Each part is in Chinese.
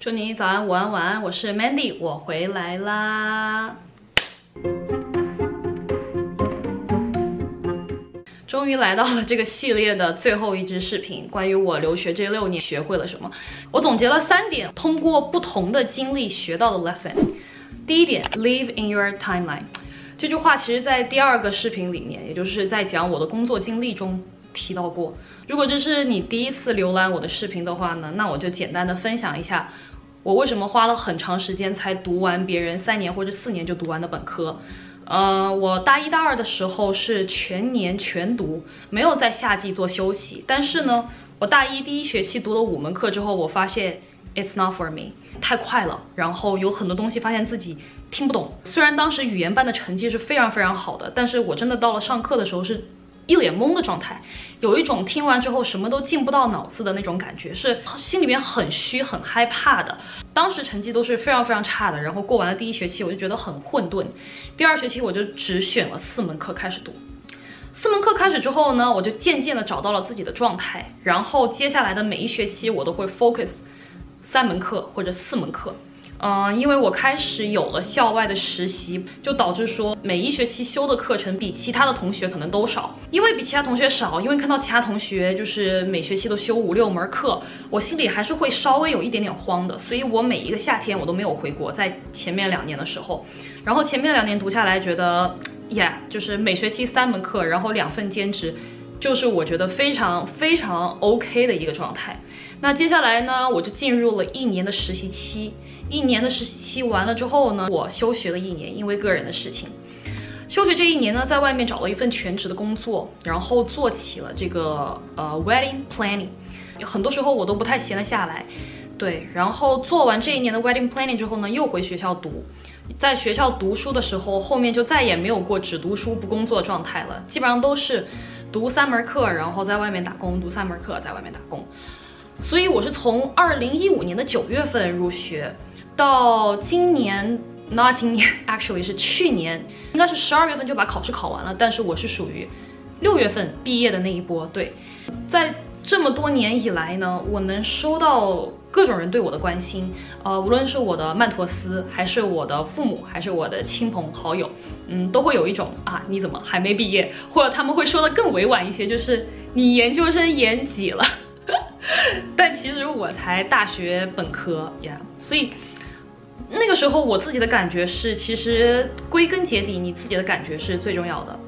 祝你早安、午安、晚安，我是 Mandy， 我回来啦！终于来到了这个系列的最后一支视频，关于我留学这6年学会了什么。我总结了3点，通过不同的经历学到的 lesson。第一点 ，Live in your timeline。这句话其实在第2个视频里面，也就是在讲我的工作经历中提到过。如果这是你第一次浏览我的视频的话呢，那我就简单的分享一下我为什么花了很长时间才读完别人3年或者4年就读完的本科。我大一大二的时候是全年全读，没有在夏季做休息。但是呢，我大一第一学期读了5门课之后，我发现 it's not for me， 太快了，然后有很多东西发现自己听不懂。虽然当时语言班的成绩是非常非常好的，但是我真的到了上课的时候是一脸懵的状态，有一种听完之后什么都进不到脑子的那种感觉，是心里面很虚很害怕的。当时成绩都是非常非常差的，然后过完了第一学期我就觉得很混沌，第2学期我就只选了4门课开始读。4门课开始之后呢，我就渐渐的找到了自己的状态，然后接下来的每一学期我都会 focus 3门课或者4门课。因为我开始有了校外的实习，就导致说每一学期修的课程比其他的同学可能都少。因为比其他同学少，因为看到其他同学就是每学期都修5、6门课，我心里还是会稍微有一点点慌的。所以我每一个夏天我都没有回国，在前面2年的时候，然后前面2年读下来觉得，就是每学期3门课，然后2份兼职。就是我觉得非常非常 OK 的一个状态。那接下来呢，我就进入了1年的实习期。1年的实习期完了之后呢，我休学了1年，因为个人的事情。休学这1年呢，在外面找了一份全职的工作，然后做起了这个wedding planning。很多时候我都不太闲得下来，对。然后做完这1年的 wedding planning 之后呢，又回学校读。在学校读书的时候，后面就再也没有过只读书不工作的状态了，基本上都是读3门课，然后在外面打工，读3门课，在外面打工。所以我是从2015年的9月份入学，到去年应该是12月份就把考试考完了，但是我是属于6月份毕业的那一波。对，在这么多年以来呢，我能收到各种人对我的关心，无论是我的曼陀思，还是我的父母，还是我的亲朋好友，都会有一种你怎么还没毕业，或者他们会说的更委婉一些，就是你研究生研几了？但其实我才大学本科呀，所以那个时候我自己的感觉是，其实归根结底你自己的感觉是最重要的，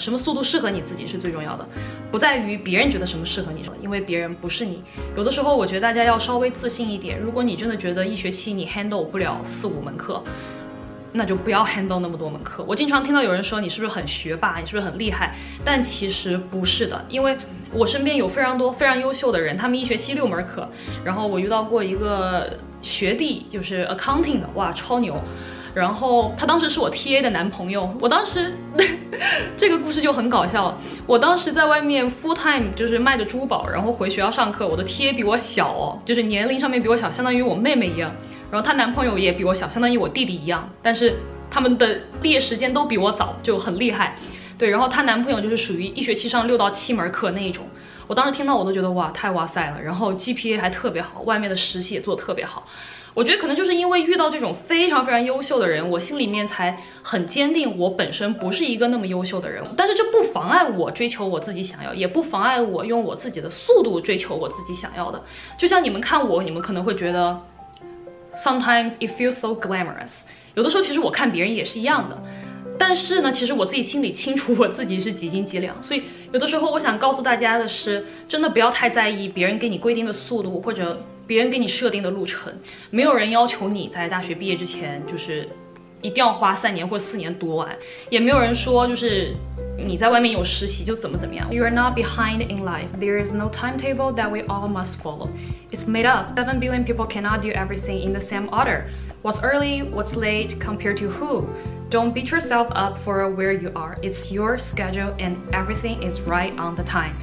什么速度适合你自己是最重要的，不在于别人觉得什么适合你，因为别人不是你。有的时候我觉得大家要稍微自信一点，如果你真的觉得1学期你 handle 不了4、5门课，那就不要 handle 那么多门课。我经常听到有人说你是不是很学霸，你是不是很厉害，但其实不是的，因为我身边有非常多非常优秀的人，他们1学期6门课，然后我遇到过一个学弟，就是 accounting 的，哇，超牛。然后他当时是我 TA 的男朋友，我当时这个故事就很搞笑了。我当时在外面 full time 就是卖着珠宝，然后回学校上课，我的 TA 比我小就是年龄上面比我小，相当于我妹妹一样。然后她男朋友也比我小，相当于我弟弟一样，但是他们的毕业时间都比我早，就很厉害。对，然后她男朋友就是属于1学期上6到7门课那一种，我当时听到我都觉得哇，太哇塞了。然后 GPA 还特别好，外面的实习也做得特别好。我觉得可能就是因为遇到这种非常非常优秀的人，我心里面才很坚定我本身不是一个那么优秀的人，但是这不妨碍我追求我自己想要，也不妨碍我用我自己的速度追求我自己想要的。就像你们看我，你们可能会觉得 sometimes it feels so glamorous， 有的时候其实我看别人也是一样的，但是呢，其实我自己心里清楚我自己是几斤几两。所以有的时候我想告诉大家的是，真的不要太在意别人给你规定的速度，或者别人给你设定的路程。没有人要求你在大学毕业之前就是一定要花3年或4年读完，也没有人说就是你在外面有实习就怎么怎么样。 You are not behind in life. There is no timetable that we all must follow. It's made up. 7 billion people cannot do everything in the same order. What's early, what's late, compared to who? Don't beat yourself up for where you are. It's your schedule and everything is right on the time.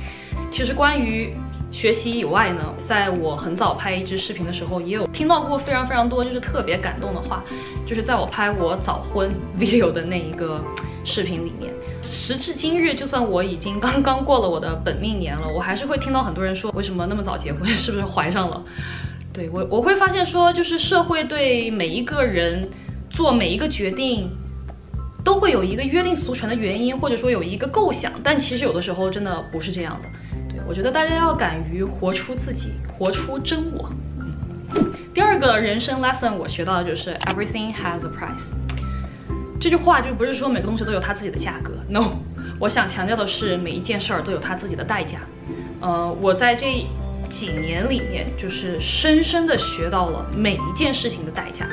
其实关于学习以外呢，在我很早拍一支视频的时候，也有听到过非常非常多就是特别感动的话，就是在我拍我早婚 video 的那一个视频里面。时至今日，就算我已经刚刚过了我的本命年了，我还是会听到很多人说为什么那么早结婚，是不是怀上了？对，我会发现说，就是社会对每一个人做每一个决定，都会有一个约定俗成的原因，或者说有一个构想，但其实有的时候真的不是这样的。对，我觉得大家要敢于活出自己，活出真我。第二个人生 lesson 我学到的就是 everything has a price。 这句话就不是说每个东西都有它自己的价格 ，no， 我想强调的是每一件事儿都有它自己的代价。我在这几年里面，就是深深的学到了每一件事情的代价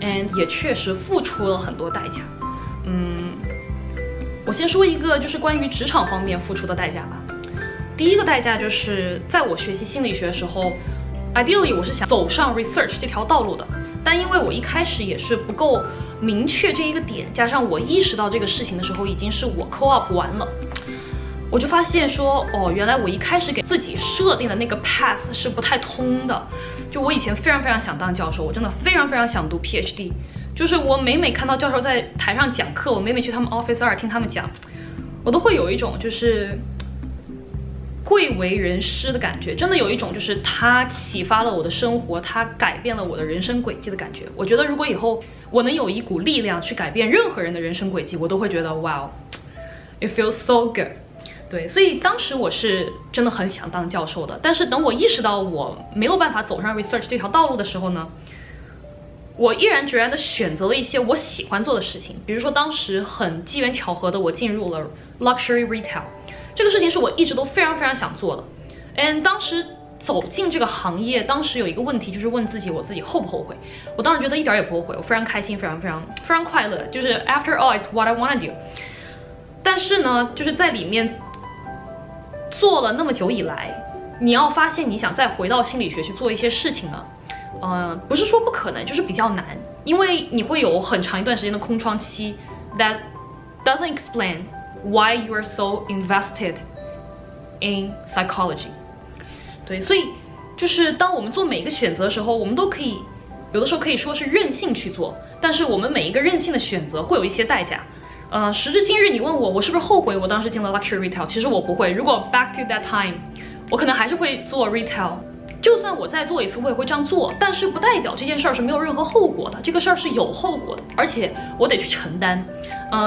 ，and 也确实付出了很多代价。我先说一个就是关于职场方面付出的代价吧。第一个代价就是在我学习心理学的时候 ，ideally 我是想走上 research 这条道路的。 但因为我一开始也是不够明确这一个点，加上我意识到这个事情的时候，已经是我 co-op 完了，我就发现说，哦，原来我一开始给自己设定的那个 path 是不太通的。就我以前非常非常想当教授，我真的非常非常想读 PhD， 就是我每每看到教授在台上讲课，我每每去他们 office 2听他们讲，我都会有一种就是贵为人师的感觉，真的有一种就是他启发了我的生活，他改变了我的人生轨迹的感觉。我觉得如果以后我能有一股力量去改变任何人的人生轨迹，我都会觉得 wow， it feels so good。对，所以当时我是真的很想当教授的，但是等我意识到我没有办法走上 research 这条道路的时候呢，我毅然决然的选择了一些我喜欢做的事情，比如说当时很机缘巧合的我进入了 luxury retail。 这个事情是我一直都非常非常想做的 ，and 当时走进这个行业，当时有一个问题就是问自己，我自己后不后悔？我当时觉得一点也不后悔，我非常开心，非常快乐，就是 after all it's what I wanna do。但是呢，就是在里面做了那么久以来，你要发现你想再回到心理学去做一些事情呢，不是说不可能，就是比较难，因为你会有很长一段时间的空窗期 ，that doesn't explain。 Why you are so invested in psychology？ 对，所以就是当我们做每一个选择的时候，我们都可以有的时候可以说是任性去做，但是我们每一个任性的选择会有一些代价。时至今日，你问我我是不是后悔我当时进了 luxury retail？ 其实我不会。如果 back to that time， 我可能还是会做 retail。就算我再做一次，我也会这样做，但是不代表这件事儿是没有任何后果的。这个事儿是有后果的，而且我得去承担。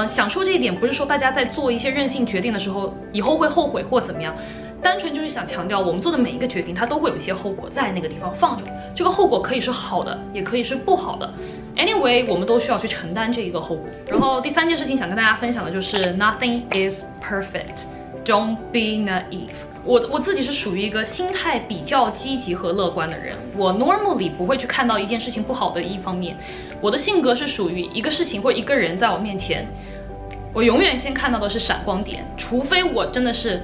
想说这一点，不是说大家在做一些任性决定的时候，以后会后悔或怎么样，单纯就是想强调，我们做的每一个决定，它都会有一些后果在那个地方放着。这个后果可以是好的，也可以是不好的。Anyway， 我们都需要去承担这一个后果。然后第三件事情想跟大家分享的就是 ，Nothing is perfect. Don't be naive。 我自己是属于一个心态比较积极和乐观的人，我 normally 不会去看到一件事情不好的一方面。我的性格是属于一个事情或一个人在我面前，我永远先看到的是闪光点，除非我真的是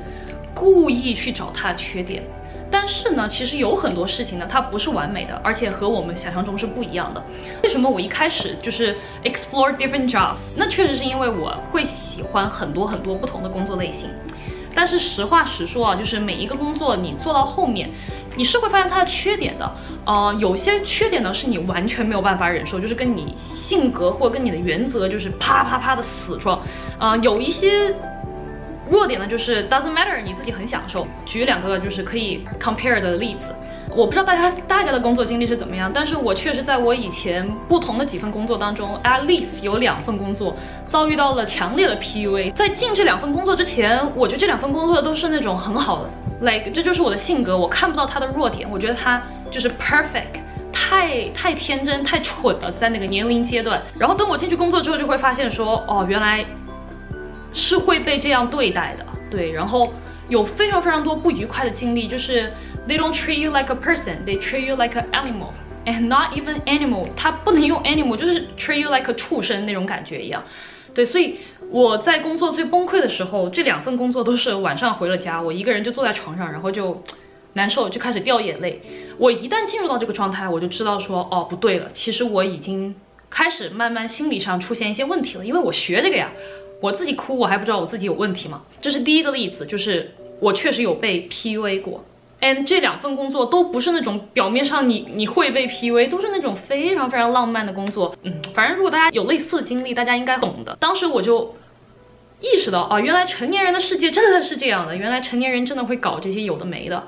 故意去找他缺点。但是呢，其实有很多事情呢，它不是完美的，而且和我们想象中是不一样的。为什么我一开始就是 explore different jobs？ 那确实是因为我会喜欢很多不同的工作类型。 但是实话实说啊，就是每一个工作你做到后面，你是会发现它的缺点的。有些缺点呢是你完全没有办法忍受，就是跟你性格或跟你的原则就是啪的死撞。有一些弱点呢就是 doesn't matter， 你自己很享受。举两个就是可以 compare 的例子。我不知道大家的工作经历是怎么样，但是我确实在我以前不同的几份工作当中 ，at least 有2份工作遭遇到了强烈的 PUA。在进这2份工作之前，我觉得这2份工作都是那种很好的 ，like 这就是我的性格，我看不到他的弱点，我觉得他就是 perfect， 太天真、太蠢了，在那个年龄阶段。然后等我进去工作之后，就会发现说，哦，原来是会被这样对待的，对，然后。 有非常多不愉快的经历，就是 they don't treat you like a person, they treat you like an animal, and not even animal， 它不能用 animal， 就是 treat you like a 畜生那种感觉一样。对，所以我在工作最崩溃的时候，这2份工作都是晚上回了家，我一个人就坐在床上，然后就难受，就开始掉眼泪。我一旦进入到这个状态，我就知道说，哦，不对了，其实我已经开始慢慢心理上出现一些问题了，因为我学这个呀。 我自己哭，我还不知道我自己有问题吗？这是第一个例子，就是我确实有被 PUA 过 ，and 这2份工作都不是那种表面上你会被 PUA， 都是那种非常浪漫的工作。反正如果大家有类似的经历，大家应该懂的。当时我就意识到啊，原来成年人的世界真的是这样的，原来成年人真的会搞这些有的没的。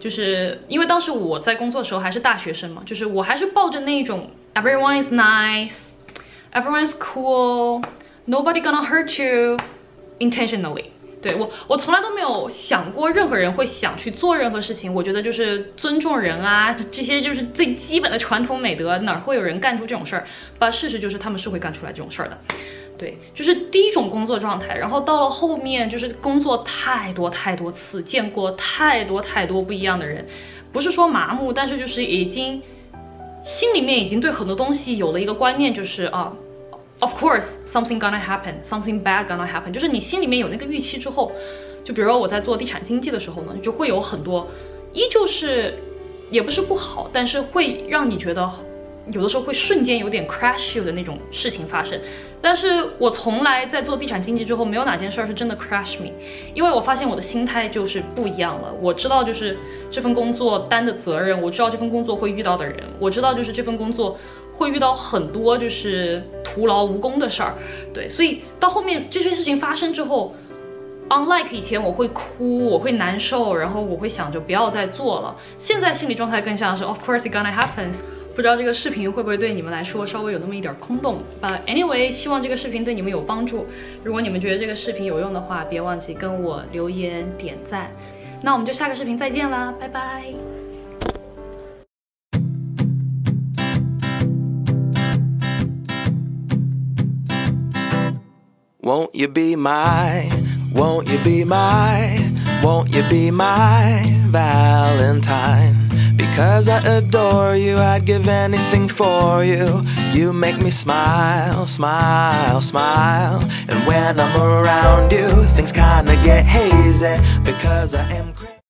就是因为当时我在工作的时候还是大学生嘛，就是我还是抱着那种 everyone is nice, everyone is cool, nobody gonna hurt you intentionally。 对，我从来都没有想过任何人会想去做任何事情。我觉得就是尊重人啊，这些就是最基本的传统美德，哪会有人干出这种事儿？但事实就是他们是会干出来这种事儿的。对，就是第一种工作状态，然后到了后面就是工作太多太多次，见过太多太多不一样的人，不是说麻木，但是就是已经心里面已经对很多东西有了一个观念，就是啊。 Of course, something gonna happen, something bad gonna happen。 就是你心里面有那个预期之后，就比如说我在做地产经纪的时候呢，就会有很多，依旧是，也不是不好，但是会让你觉得，有的时候会瞬间有点 crash you 的那种事情发生。但是我从来在做地产经纪之后，没有哪件事儿是真的 crash me， 因为我发现我的心态就是不一样了。我知道就是这份工作担的责任，我知道这份工作会遇到的人，我知道就是这份工作。 会遇到很多就是徒劳无功的事儿，对，所以到后面这些事情发生之后 ，unlike 以前我会哭，我会难受，然后我会想着不要再做了。现在心理状态更像是 of course it gonna happen。不知道这个视频会不会对你们来说稍微有那么一点空洞 ，but anyway， 希望这个视频对你们有帮助。如果你们觉得这个视频有用的话，别忘记跟我留言点赞。那我们就下个视频再见啦，拜拜。Won't you be my, won't you be my, won't you be my Valentine? Because I adore you, I'd give anything for you. You make me smile, smile, smile. And when I'm around you, things kinda get hazy because I am